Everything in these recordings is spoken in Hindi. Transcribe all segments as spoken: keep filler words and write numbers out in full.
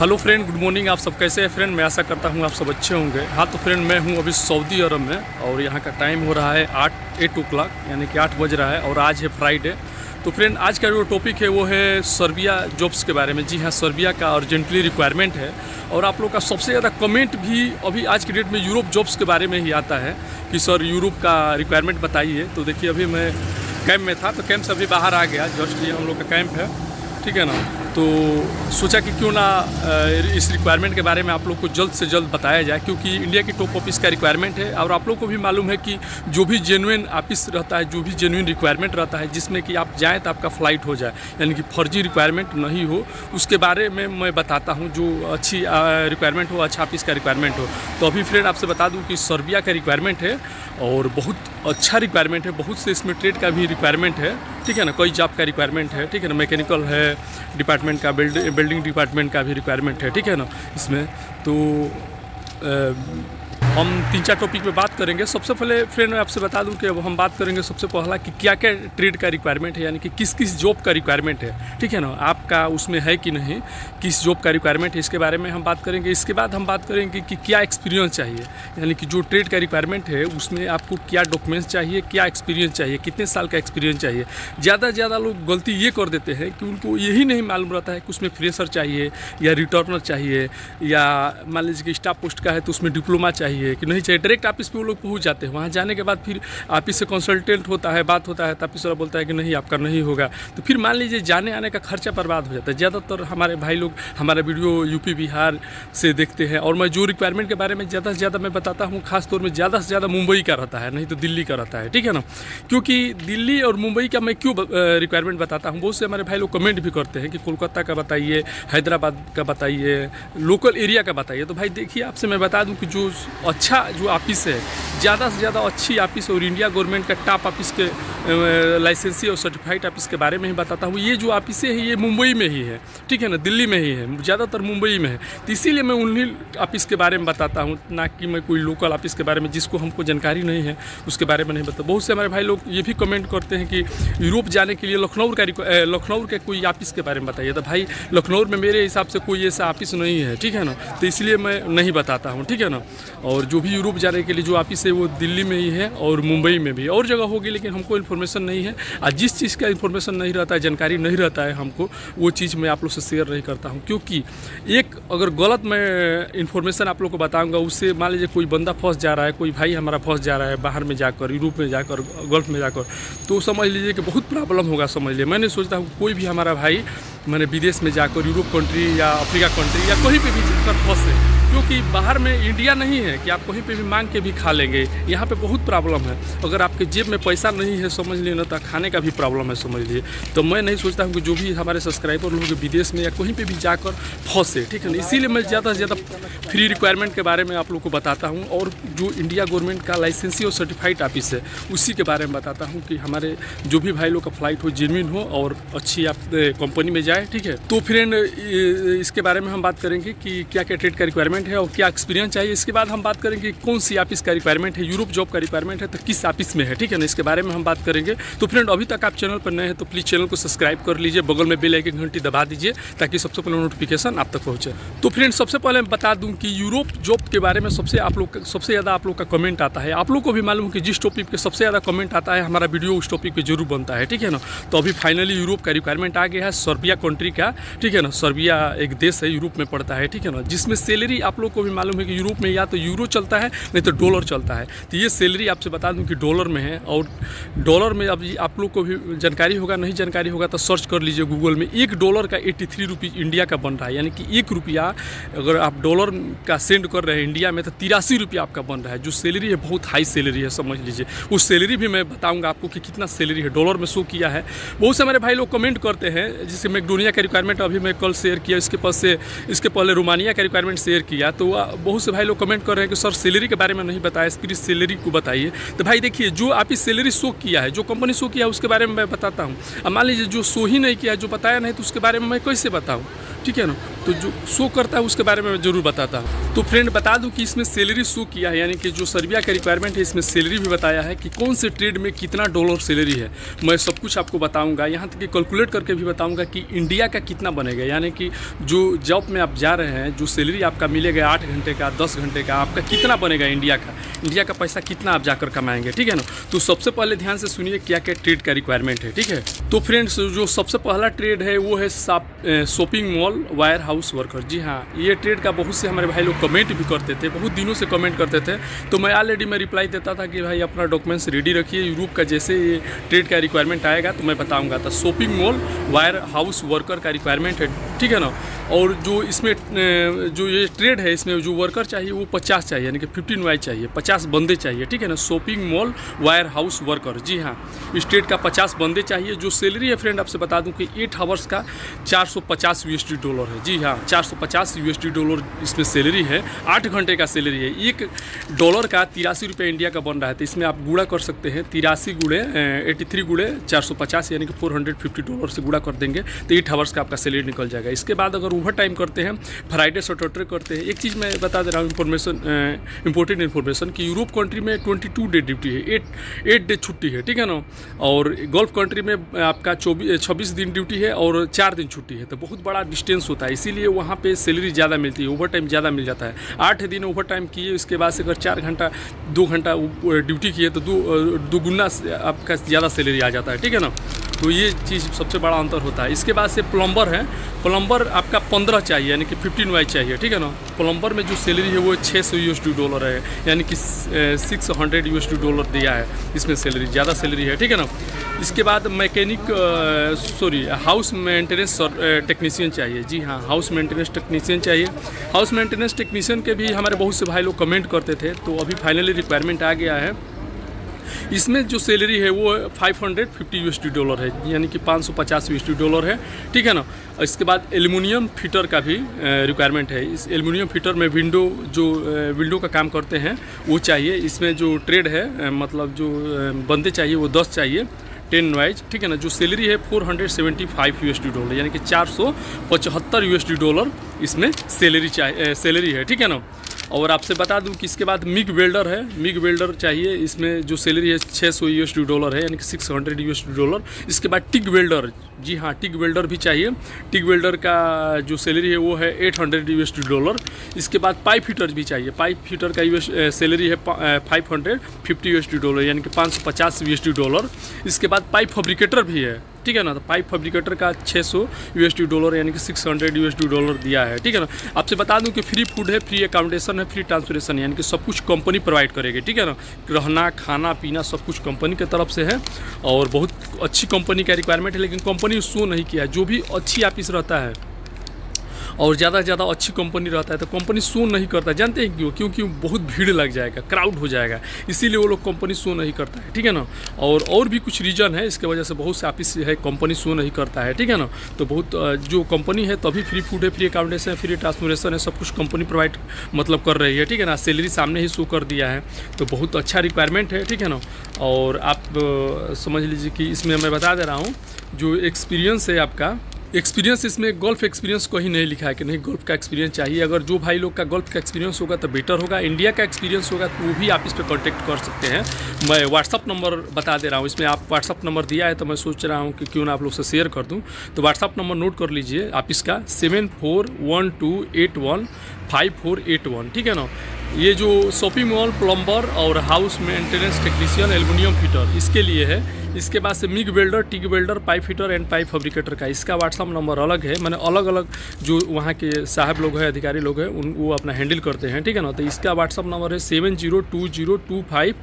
Hello friend, good morning. आप सब कैसे हैं फ्रेंड? मैं आशा करता हूं आप सब अच्छे होंगे। हाँ तो फ्रेंड, मैं हूं अभी सऊदी अरब में और यहां का टाइम हो रहा है आठ एट ओ क्लाक यानी कि आठ बज रहा है और आज है फ्राइडे। तो फ्रेंड, आज का जो टॉपिक है वो है सर्बिया जॉब्स के बारे में। जी हाँ, सर्बिया का अर्जेंटली रिक्वायरमेंट है और आप लोग का सबसे ज़्यादा कमेंट भी अभी आज के डेट में यूरोप जॉब्स के बारे में ही आता है कि सर यूरोप का रिक्वायरमेंट बताइए। तो देखिए, अभी मैं कैंप में था तो कैंप से अभी बाहर आ गया। जस्ट ये हम लोग का कैंप है, ठीक है ना। तो सोचा कि क्यों ना इस रिक्वायरमेंट के बारे में आप लोग को जल्द से जल्द बताया जाए, क्योंकि इंडिया की टॉप ऑफिस का रिक्वायरमेंट है और आप लोग को भी मालूम है कि जो भी जेन्युइन ऑफिस रहता है, जो भी जेन्युइन रिक्वायरमेंट रहता है जिसमें कि आप जाएँ तो आपका फ़्लाइट हो जाए, यानी कि फर्जी रिक्वायरमेंट नहीं हो, उसके बारे में मैं बताता हूँ। जो अच्छी रिक्वायरमेंट हो, अच्छा ऑफिस का रिक्वायरमेंट हो। तो अभी फ्रेंड आपसे बता दूँ कि सर्बिया का रिक्वायरमेंट है और बहुत अच्छा रिक्वायरमेंट है। बहुत से इसमें ट्रेड का भी रिक्वायरमेंट है, ठीक है ना। कोई जॉब का रिक्वायरमेंट है, ठीक है ना। मैकेनिकल है डिपार्टमेंट का, बिल्ड बिल्डिंग डिपार्टमेंट का भी रिक्वायरमेंट है, ठीक है ना। इसमें तो आ, हम तीन चार टॉपिक पे बात करेंगे। सबसे पहले फ्रेंड मैं आपसे बता दूं कि अब हम बात करेंगे सबसे पहला कि क्या क्या ट्रेड का रिक्वायरमेंट है, यानी कि किस किस जॉब का रिक्वायरमेंट है, ठीक है ना। आपका उसमें है कि नहीं, किस जॉब का रिक्वायरमेंट है, इसके बारे में हम बात करेंगे। इसके बाद हम बात करेंगे कि क्या एक्सपीरियंस चाहिए, यानी कि जो ट्रेड का रिक्वायरमेंट है उसमें आपको क्या डॉक्यूमेंट्स चाहिए, क्या एक्सपीरियंस चाहिए, कितने साल का एक्सपीरियंस चाहिए। ज़्यादा से ज़्यादा लोग गलती ये कर देते हैं कि उनको यही नहीं मालूम रहता है कि उसमें फ्रेशर चाहिए या रिटर्नर चाहिए, या मान लीजिए कि स्टाफ पोस्ट का है तो उसमें डिप्लोमा चाहिए कि नहीं चाहिए। डायरेक्ट ऑफिस पे वो लोग पहुंच जाते हैं। वहाँ जाने के बाद फिर ऑफिस से कंसल्टेंट होता है, बात होता है, तो ऑफिस वाला बोलता है कि नहीं आपका नहीं होगा। तो फिर मान लीजिए जाने आने का खर्चा बर्बाद हो जाता है। ज़्यादातर हमारे भाई लोग हमारा वीडियो यूपी बिहार से देखते हैं और मैं जो रिक्वायरमेंट के बारे में ज़्यादा से ज़्यादा मैं बताता हूँ, खासतौर में ज़्यादा से ज़्यादा मुंबई का रहता है, नहीं तो दिल्ली का रहता है, ठीक है ना। क्योंकि दिल्ली और मुंबई का मैं क्यों रिक्वायरमेंट बताता हूँ, बहुत से हमारे भाई लोग कमेंट भी करते हैं कि कोलकाता का बताइए, हैदराबाद का बताइए, लोकल एरिया का बताइए। तो भाई देखिए, आपसे मैं बता दूँ कि जो अच्छा जो ऑफिस है, ज़्यादा से ज़्यादा अच्छी ऑफिस और इंडिया गवर्नमेंट का टॉप ऑफिस के लाइसेंसी और सर्टिफाइड ऑफिस के बारे में ही बताता हूँ। ये जो ऑफिस है ये मुंबई में ही है, ठीक है ना, दिल्ली में ही है, ज़्यादातर मुंबई में है। तो इसीलिए मैं उन्हीं ऑफिस के बारे में बताता हूँ, ना कि मैं कोई लोकल ऑफिस के बारे में जिसको हमको जानकारी नहीं है उसके बारे में नहीं बताता। बहुत से हमारे भाई लोग ये भी कमेंट करते हैं कि यूरोप जाने के लिए लखनऊ का लखनऊ के कोई ऑफिस के बारे में बताइए। तो भाई लखनऊ में मेरे हिसाब से कोई ऐसा ऑफिस नहीं है, ठीक है ना। तो इसलिए मैं नहीं बताता हूँ, ठीक है ना। और जो भी यूरोप जाने के लिए जो ऑफिस है वो दिल्ली में ही है और मुंबई में भी, और जगह होगी लेकिन हमको इन्फॉर्मेशन नहीं है। और जिस चीज़ का इन्फॉर्मेशन नहीं रहता है, जानकारी नहीं रहता है हमको, वो चीज़ मैं आप लोग से शेयर नहीं करता हूँ। क्योंकि एक अगर गलत मैं इन्फॉर्मेशन आप लोग को बताऊँगा, उससे मान लीजिए कोई बंदा फंस जा रहा है, कोई भाई हमारा फंस जा रहा है बाहर में जाकर, यूरोप में जाकर, गल्फ में जाकर, तो समझ लीजिए कि बहुत प्रॉब्लम होगा। समझ लीजिए, मैंने सोचता हूँ कोई भी हमारा भाई मैंने विदेश में जाकर यूरोप कंट्री या अफ्रीका कंट्री या कहीं पर भी जाकर फंसे, क्योंकि बाहर में इंडिया नहीं है कि आप कहीं पे भी मांग के भी खा लेंगे। यहाँ पे बहुत प्रॉब्लम है, अगर आपके जेब में पैसा नहीं है समझ लिए ना, तो खाने का भी प्रॉब्लम है समझ लिए। तो मैं नहीं सोचता हूँ कि जो भी हमारे सब्सक्राइबर लोग विदेश में या कहीं पे भी जाकर फंसे, ठीक है ना। इसीलिए मैं ज़्यादा से ज़्यादा फ्री रिक्वायरमेंट के बारे में आप लोग को बताता हूँ और जो इंडिया गवर्नमेंट का लाइसेंसी और सर्टिफाइड ऑफिस है उसी के बारे में बताता हूँ कि हमारे जो भी भाई लोग का फ्लाइट हो, जेन्युइन हो और अच्छी आप कंपनी में जाए, ठीक है। तो फ्रेंड इसके बारे में हम बात करेंगे कि क्या क्या ट्रेड का रिक्वायरमेंट है और क्या एक्सपीरियंस चाहिए। इसके बाद हम बात करेंगे कौन सी ऑफिस का रिक्वायरमेंट है, यूरोप जॉब का रिक्वायरमेंट है तो किस ऑफिस में है, ठीक है ना, इसके बारे में हम बात करेंगे। तो फ्रेंड अभी तक आप चैनल पर नए हैं तो प्लीज़ चैनल को सब्सक्राइब कर लीजिए, बगल में बेल आइकन घंटी दबा दीजिए ताकि सबसे पहले नोटिफिकेशन आप तक पहुँचे। तो फ्रेंड सबसे पहले मैं बता दूँ कि यूरोप जॉब के बारे में सबसे आप लोग सबसे ज़्यादा आप लोग का कमेंट आता है। आप लोग को भी मालूम कि जिस टॉपिक पर सबसे ज़्यादा कमेंट आता है हमारा वीडियो उस टॉपिक पर जरूर बनता है, ठीक है ना। तो अभी फाइनली यूरोप का रिक्वायरमेंट आ गया है, सर्बिया कंट्री का, ठीक है ना। सर्बिया एक देश है, यूरोप में पड़ता है, ठीक है ना, जिसमें सैलरी आप लोग को भी मालूम है कि यूरोप में या तो यूरो चलता है नहीं तो डॉलर चलता है। तो ये सैलरी आपसे बता दूं कि डॉलर में है और डॉलर में अब आप लोग को भी जानकारी होगा, नहीं जानकारी होगा तो सर्च कर लीजिए गूगल में। एक डॉलर का एट्टी थ्री रुपीज़ इंडिया का बन रहा है, यानी कि एक रुपया अगर आप डॉलर का सेंड कर रहे हैं इंडिया में तो तिरासी रुपया आपका बन रहा है। जो सैलरी है बहुत हाई सैलरी है समझ लीजिए। उस सैलरी भी मैं बताऊँगा आपको कि कितना सैलरी है डॉलर में शो किया है। बहुत से हमारे भाई लोग कमेंट करते हैं, जैसे मैकडोनिया का रिक्वायरमेंट अभी मैं कल शेयर किया, इसके पास से इसके पहले रोमानिया का रिक्वायरमेंट शेयर किया, तो बहुत से भाई लोग कमेंट कर रहे हैं कि सर सैलरी के बारे में नहीं बताया, प्लीज़ सैलरी को बताइए। तो भाई देखिए, जो आप इस सैलरी शो किया है, जो कंपनी शो किया है उसके बारे में मैं बताता हूँ। अब मान लीजिए जो शो ही नहीं किया, जो बताया नहीं, तो उसके बारे में मैं कैसे बताऊँ, ठीक है ना। तो जो शो करता है उसके बारे में मैं ज़रूर बताता हूँ। तो फ्रेंड बता दूं कि इसमें सैलरी शो किया है, यानी कि जो सर्बिया का रिक्वायरमेंट है इसमें सैलरी भी बताया है कि कौन से ट्रेड में कितना डॉलर सैलरी है। मैं सब कुछ आपको बताऊँगा, यहाँ तक कि कैलकुलेट करके भी बताऊँगा कि इंडिया का कितना बनेगा। यानी कि जो जॉब में आप जा रहे हैं, जो सैलरी आपका मिलेगा आठ घंटे का, दस घंटे का, आपका कितना बनेगा इंडिया का, इंडिया का पैसा कितना आप जाकर कमाएंगे, ठीक है ना। तो सबसे पहले ध्यान से सुनिए क्या क्या ट्रेड का रिक्वायरमेंट है, ठीक है। तो फ्रेंड्स जो सबसे पहला ट्रेड है वो है shopping mall warehouse worker. जी हाँ, ये ट्रेड का बहुत से हमारे भाई लोग कमेंट भी करते थे, बहुत दिनों से कमेंट करते थे। तो मैं ऑलरेडी मैं रिप्लाई देता था कि भाई अपना डॉक्यूमेंट्स रेडी रखिए, यूरोप का जैसे ये ट्रेड का रिक्वायरमेंट आएगा तो मैं बताऊँगा। तो shopping mall warehouse worker का रिक्वायरमेंट है, ठीक है ना। और जो इसमें जो ये ट्रेड है इसमें जो वर्कर चाहिए वो पचास चाहिए, यानी कि फिफ्टीन वाई चाहिए, पचास बंदे चाहिए, ठीक है ना। Shopping mall warehouse worker, जी हाँ, इस ट्रेड का पचास बंदे चाहिए। जो सैलरी है फ्रेंड आपसे बता दूं कि एट हावर्स का चार सौ पचास यूएसडी डॉलर है। जी हाँ, चार सौ पचास यूएसडी डॉलर इसमें सैलरी है, आठ घंटे का सैलरी है। एक डॉलर का तिरासी रुपये इंडिया का बन रहा है, तो इसमें आप गुणा कर सकते हैं, तिरासी गुड़े एटी थ्री गुड़े चार सौ पचास यानी कि फोर हंड्रेड फिफ्टी डॉलर से गुणा कर देंगे तो एट हावर्स का आपका सैलरी निकल जाएगा। इसके बाद अगर ओवर टाइम करते हैं, फ्राइडे सैटरडे करते हैं, एक चीज़ मैं बता दे रहा हूँ इन्फॉर्मेशन, इंपॉर्टेंट इन्फॉर्मेशन कि यूरोप कंट्री में ट्वेंटी टू डे ड्यूटी है, एट एट डे छुट्टी है, ठीक है ना। और गल्फ कंट्री में आपका चौबीस छब्बीस दिन ड्यूटी है और चार दिन छुट्टी है, तो बहुत बड़ा डिस्टेंस होता है, इसीलिए वहाँ पे सैलरी ज़्यादा मिलती है, ओवर टाइम ज़्यादा मिल जाता है। आठ दिन ओवर टाइम किए उसके बाद से अगर चार घंटा दो घंटा ड्यूटी किए तो दो दोगुना आपका ज़्यादा सैलरी आ जाता है, ठीक है ना। तो ये चीज़ सबसे बड़ा अंतर होता है। इसके बाद से प्लम्बर है, प्लम्बर आपका पंद्रह चाहिए यानी कि फिफ्टीन वाई चाहिए, ठीक है ना। प्लम्बर में जो सैलरी है वो छः सौ यूएसडी डॉलर है, यानी कि सिक्स हंड्रेड यूएसडी डॉलर दिया है इसमें सैलरी, ज़्यादा सैलरी है, ठीक है ना। इसके बाद mechanic sorry house maintenance technician चाहिए। जी हाँ, हाउस मेंटेनेंस टेक्नीशियन चाहिए। हाउस मेंटेनेंस टेक्नीशियन के भी हमारे बहुत से भाई लोग कमेंट करते थे, तो अभी फाइनली रिक्वायरमेंट आ गया है। इसमें जो सैलरी है वो five hundred fifty USD dollar है, यानी कि पाँच सौ पचास यूएसडी डॉलर है, ठीक है ना। इसके बाद एल्युमिनियम फिटर का भी रिक्वायरमेंट है। इस एल्युमिनियम फिटर में विंडो जो विंडो का काम करते हैं वो चाहिए। इसमें जो ट्रेड है मतलब जो बंदे चाहिए वो दस चाहिए, टेन वाइज, ठीक है ना। जो सैलरी है four hundred seventy five USD dollar, यानी कि चार सौ पचहत्तर यूएसडी डॉलर इसमें सैलरी चाहिए सैलरी है, ठीक है ना। और आपसे बता दूं कि इसके बाद मिग वेल्डर है, मिग वेल्डर चाहिए। इसमें जो सैलरी है छः सौ यूएसडी डॉलर है, यानी कि सिक्स हंड्रेड यूएसडी डॉलर। इसके बाद टिक वेल्डर, जी हाँ, टिक वेल्डर भी चाहिए। टिक वेल्डर का जो सैलरी है वो है एट हंड्रेड यूएसडी डॉलर। इसके बाद पाइप फिटर भी चाहिए, पाइप फिटर का यूएस सैलरी है five hundred fifty USD dollar, यानी कि पाँच सौ पचास यूएसडी डॉलर। इसके बाद पाइप फैब्रिकेटर भी है, ठीक है ना। तो पाइप फैब्रिकेटर का छः सौ यूएसडी डॉलर यानी कि सिक्स हंड्रेड यूएसडी डॉलर दिया है, ठीक है ना। आपसे बता दूं कि फ्री फूड है, फ्री अकोमोडेशन है, फ्री ट्रांसपोर्टेशन, यानी कि सब कुछ कंपनी प्रोवाइड करेगी, ठीक है ना। रहना खाना पीना सब कुछ कंपनी की तरफ से है और बहुत अच्छी कंपनी का रिक्वायरमेंट है, लेकिन कंपनी शो नहीं किया। जो भी अच्छी ऑफिस रहता है और ज़्यादा से ज़्यादा अच्छी कंपनी रहता है तो कंपनी शो नहीं करता, जानते हैं क्यों? क्योंकि बहुत भीड़ लग जाएगा, क्राउड हो जाएगा, इसीलिए वो लोग कंपनी शो नहीं करता है, ठीक है ना। और और भी कुछ रीज़न है, इसके वजह से बहुत से ऑफिस है कंपनी शो नहीं करता है, ठीक है ना। तो बहुत जो कंपनी है तभी फ्री फूड है, फ्री अकोमोडेशन है, फ्री ट्रांसपोर्टेशन है, सब कुछ कंपनी प्रोवाइड मतलब कर रही है, ठीक है ना। सैलरी सामने ही शो कर दिया है, तो बहुत अच्छा रिक्वायरमेंट है, ठीक है ना। और आप समझ लीजिए कि इसमें मैं बता दे रहा हूँ जो एक्सपीरियंस है आपका, एक्सपीरियंस इसमें गोल्फ एक्सपीरियंस को ही नहीं लिखा है कि नहीं गोल्फ का एक्सपीरियंस चाहिए। अगर जो भाई लोग का गोल्फ का एक्सपीरियंस होगा तो बेटर होगा, इंडिया का एक्सपीरियंस होगा तो वो भी आप इस पर कॉन्टैक्ट कर सकते हैं। मैं व्हाट्सअप नंबर बता दे रहा हूँ, इसमें आप व्हाट्सअप नंबर दिया है तो मैं सोच रहा हूँ कि क्यों ना आप लोग से शेयर कर दूँ। तो व्हाट्सअप नंबर नोट कर लीजिए आप इसका, seven four one two eight one five four eight one, ठीक है ना। ये जो शॉपिंग मॉल प्लम्बर और house maintenance technician aluminium fitter इसके लिए है। इसके बाद से MIG welder, TIG welder, pipe fitter and pipe fabricator का इसका व्हाट्सअप नंबर अलग है, मैंने अलग अलग जो वहाँ के साहब लोग हैं, अधिकारी लोग हैं, उन वो अपना हैंडल करते हैं, ठीक है ना। तो इसका व्हाट्सअप नंबर है seven zero two zero two five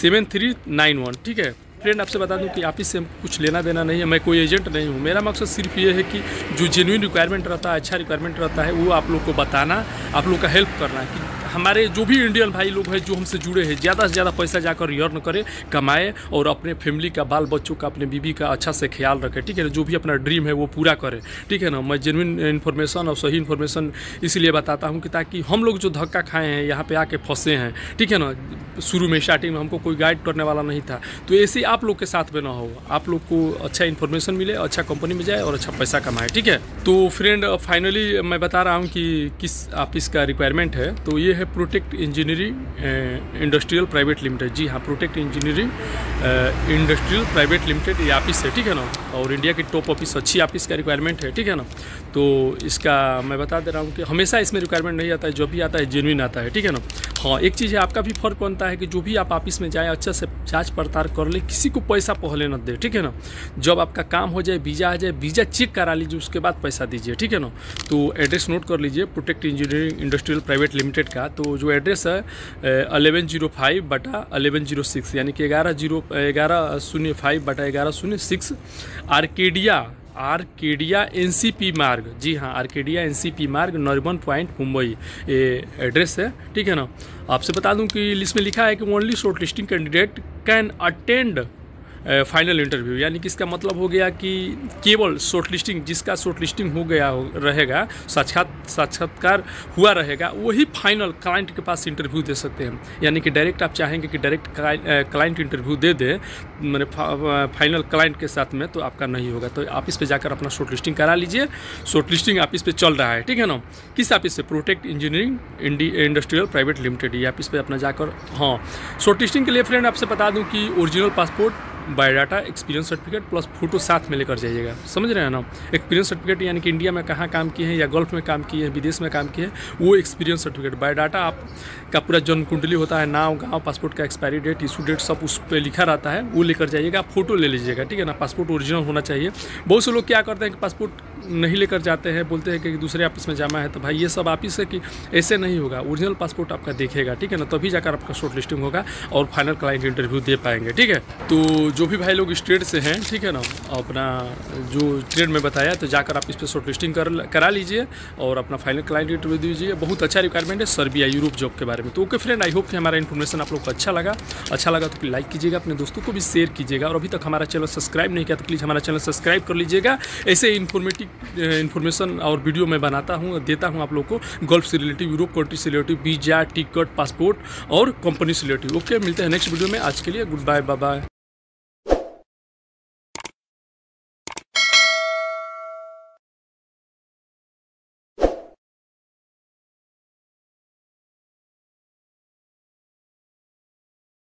seven three nine one, ठीक है। फ्रेंड आपसे बता दूं कि आप इससे कुछ लेना देना नहीं है, मैं कोई एजेंट नहीं हूं। मेरा मकसद सिर्फ ये है कि जो जेन्युइन रिक्वायरमेंट रहता है, अच्छा रिक्वायरमेंट रहता है, वो आप लोग को बताना, आप लोग का हेल्प करना कि हमारे जो भी इंडियन भाई लोग हैं जो हमसे जुड़े हैं, ज़्यादा से ज़्यादा पैसा जाकर अर्न करें, कमाएं और अपने फैमिली का, बाल बच्चों का, अपने बीवी का अच्छा से ख्याल रखें। ठीक है ना, जो भी अपना ड्रीम है वो पूरा करें। ठीक है ना, मैं जेन्युइन इन्फॉर्मेशन और सही इन्फॉर्मेशन इसीलिए बताता हूँ कि ताकि हम लोग जो धक्का खाए हैं, यहाँ पर आके फंसे हैं, ठीक है ना, शुरू में स्टार्टिंग में हमको कोई गाइड करने वाला नहीं था, तो ऐसे आप लोग के साथ में ना हो, आप लोग को अच्छा इन्फॉर्मेशन मिले, अच्छा कंपनी में जाए और अच्छा पैसा कमाए। ठीक है, तो फ्रेंड फाइनली मैं बता रहा हूँ कि किस आप इसका रिक्वायरमेंट है, तो ये है protect engineering industrial private limited. जी हाँ, protect engineering industrial private limited ये ऑफिस है, ठीक है ना, और इंडिया की टॉप ऑफिस, अच्छी ऑफिस का रिक्वायरमेंट है। ठीक है ना, तो इसका मैं बता दे रहा हूँ कि हमेशा इसमें रिक्वायरमेंट नहीं आता है, जो भी आता है जेन्युइन आता है। ठीक है ना, हाँ एक चीज़ है, आपका भी फर्क बनता है कि जो भी आप ऑफिस में जाए अच्छे से जांच पड़ताल कर ले, किसी को पैसा पहले न दे। ठीक है ना, जब आपका काम हो जाए, वीज़ा आ जाए, वीज़ा चेक करा लीजिए, उसके बाद पैसा दीजिए। ठीक है ना, तो एड्रेस नोट कर लीजिए protect engineering industrial private limited का, तो जो एड्रेस है अलेवन जीरो फाइव बटा अलेवन जीरो सिक्स यानी कि ग्यारह जीरो ग्यारह शून्य फाइव बटा ग्यारह शून्य सिक्स, आर्केडिया आर्केडिया एनसीपी मार्ग, जी हाँ आर्केडिया एनसीपी मार्ग, नरिमन पॉइंट, मुंबई, ये एड्रेस है। ठीक है ना, आपसे बता दूं कि लिस्ट में लिखा है कि only short listing candidate can attend final interview, यानी कि इसका मतलब हो गया कि केवल शॉर्ट लिस्टिंग, जिसका शॉर्ट लिस्टिंग हो गया रहेगा, साक्षात साक्षात्कार हुआ रहेगा, वही फाइनल क्लाइंट के पास इंटरव्यू दे सकते हैं। यानी कि डायरेक्ट आप चाहेंगे कि डायरेक्ट क्लाइंट इंटरव्यू दे दे मैंने फाइनल क्लाइंट के साथ में, तो आपका नहीं होगा। तो ऑफिस पे जाकर अपना शॉर्ट लिस्टिंग करा लीजिए, शॉर्ट लिस्टिंग ऑफिस पे चल रहा है। ठीक है ना, किस ऑफिस से, protect engineering industrial private limited, ये ऑफिस पे अपना जाकर। हाँ शॉर्ट लिस्टिंग के लिए फ्रेंड आपसे बता दूँ कि original passport, biodata, experience certificate plus photo साथ में लेकर जाइएगा, समझ रहे हैं ना। एक्सपीरियंस सर्टिफिकेट यानी कि इंडिया में कहाँ काम किए हैं या गल्फ में काम किए हैं, विदेश में काम किए हैं, वो एक्सपीरियंस सर्टिफिकेट। बायोडाटा आपका पूरा जन्म कुंडली होता है, नाम, गाँव, पासपोर्ट का एक्सपायरी डेट, इशू डेट, सब उस पर लिखा रहता है, वो लेकर जाइएगा। आप फोटो ले लीजिएगा, ठीक है ना, पासपोर्ट ओरिजिनल होना चाहिए। बहुत से लोग क्या करते हैं कि पासपोर्ट नहीं लेकर जाते हैं, बोलते हैं कि दूसरे ऑफिस में जाना है, तो भाई ये सब ऑफिस है कि ऐसे नहीं होगा, ओरिजिनल पासपोर्ट आपका देखेगा। ठीक है ना, तभी जाकर आपका शॉर्ट लिस्टिंग होगा और फाइनल क्लाइंट इंटरव्यू दे पाएंगे। ठीक है, तो जो भी भाई लोग स्टेट से हैं, ठीक है ना, अपना जो ट्रेड में बताया, तो जाकर आप इस पर शॉर्ट लिस्टिंग कर, करा लीजिए और अपना फाइनल क्लाइंट इंटरव्यू दीजिए। बहुत अच्छा रिक्वायरमेंट है सर्बिया यूरोप जॉब के बारे में। तो ओके फ्रेंड, आई होप कि हमारा इन्फॉर्मेशन आप लोग को अच्छा लगा, अच्छा लगा तो लाइक कीजिएगा, अपने दोस्तों को भी शेयर कीजिएगा, और अभी तक हमारा चैनल सब्सक्राइब नहीं किया तो प्लीज़ हमारा चैनल सब्सक्राइब कर लीजिएगा। ऐसे इन्फॉर्मेटिव इन्फॉर्मेशन और वीडियो मैं बनाता हूँ, देता हूँ आप लोग को, गल्फ से रिलेटिव, यूरोप कंट्री से रिलेटिव, वीजा, टिकट, पासपोर्ट और कंपनी से रिलेटिव। ओके, मिलते हैं नेक्स्ट वीडियो में, आज के लिए गुड बाय, बाय बाय।